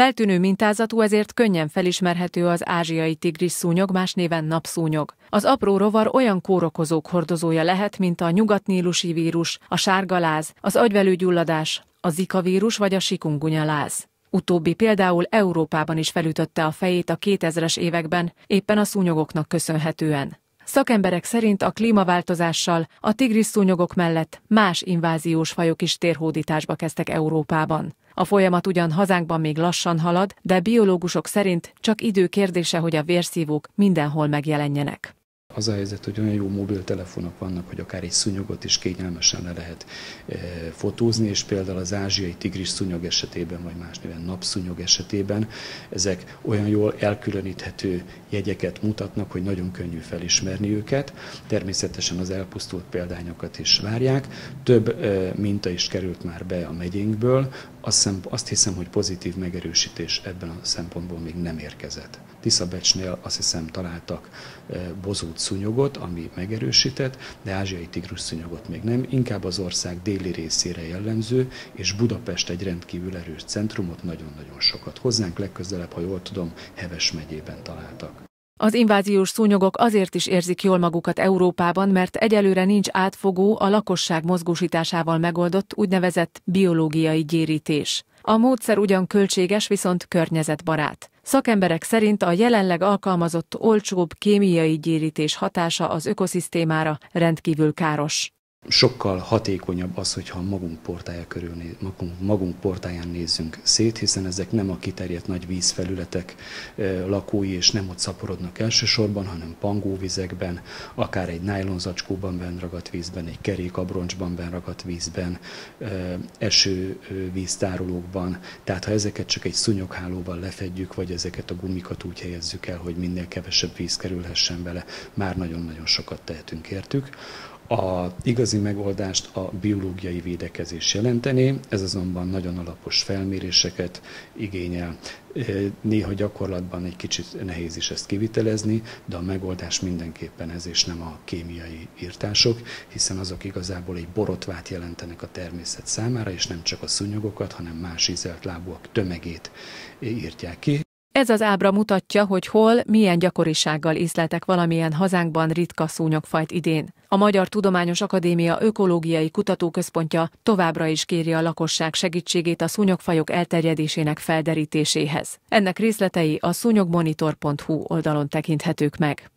Feltűnő mintázatú, ezért könnyen felismerhető az ázsiai tigrisszúnyog, más néven napszúnyog. Az apró rovar olyan kórokozók hordozója lehet, mint a nyugatnílusi vírus, a sárgaláz, az agyvelőgyulladás, a zika vírus vagy a sikungunya láz. Utóbbi például Európában is felütötte a fejét a 2000-es években, éppen a szúnyogoknak köszönhetően. Szakemberek szerint a klímaváltozással a tigrisszúnyogok mellett más inváziós fajok is térhódításba kezdtek Európában. A folyamat ugyan hazánkban még lassan halad, de biológusok szerint csak idő kérdése, hogy a vérszívók mindenhol megjelenjenek. Az a helyzet, hogy olyan jó mobiltelefonok vannak, hogy akár egy szúnyogot is kényelmesen le lehet fotózni, és például az ázsiai tigrisszúnyog esetében, vagy más néven napszúnyog esetében ezek olyan jól elkülöníthető jegyeket mutatnak, hogy nagyon könnyű felismerni őket. Természetesen az elpusztult példányokat is várják. Több minta is került már be a megyénkből. Azt hiszem, hogy pozitív megerősítés ebben a szempontból még nem érkezett. Tiszabecsnél azt hiszem találtak bozót szúnyogot, ami megerősített, de ázsiai tigrisszúnyogot még nem, inkább az ország déli részére jellemző, és Budapest egy rendkívül erős centrumot, nagyon-nagyon sokat. Hozzánk legközelebb, ha jól tudom, Heves megyében találtak. Az inváziós szúnyogok azért is érzik jól magukat Európában, mert egyelőre nincs átfogó, a lakosság mozgósításával megoldott úgynevezett biológiai gyérítés. A módszer ugyan költséges, viszont környezetbarát. Szakemberek szerint a jelenleg alkalmazott olcsóbb kémiai gyérítés hatása az ökoszisztémára rendkívül káros. Sokkal hatékonyabb az, hogyha magunk portáján nézzünk szét, hiszen ezek nem a kiterjedt nagy vízfelületek lakói, és nem ott szaporodnak elsősorban, hanem pangóvizekben, akár egy nájlonzacskóban benragadt vízben, egy kerékabroncsban benragadt vízben, esővíztárolókban. Tehát ha ezeket csak egy szúnyoghálóval lefedjük, vagy ezeket a gumikat úgy helyezzük el, hogy minél kevesebb víz kerülhessen bele, már nagyon-nagyon sokat tehetünk értük. Az igazi megoldást a biológiai védekezés jelenteni, ez azonban nagyon alapos felméréseket igényel. Néha gyakorlatban egy kicsit nehéz is ezt kivitelezni, de a megoldás mindenképpen ez, és nem a kémiai írtások, hiszen azok igazából egy borotvát jelentenek a természet számára, és nem csak a szúnyogokat, hanem más ízeltlábúak tömegét írtják ki. Ez az ábra mutatja, hogy hol, milyen gyakorisággal észleltek valamilyen hazánkban ritka szúnyogfajt idén. A Magyar Tudományos Akadémia Ökológiai Kutatóközpontja továbbra is kéri a lakosság segítségét a szúnyogfajok elterjedésének felderítéséhez. Ennek részletei a szúnyogmonitor.hu oldalon tekinthetők meg.